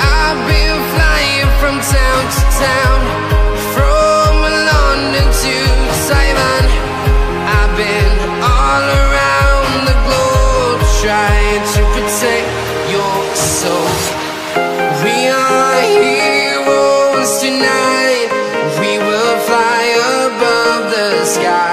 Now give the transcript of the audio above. I've been flying from town to town, from London to Taiwan. I've been all around the globe, trying to protect your soul. We are heroes tonight. We will fly above the sky.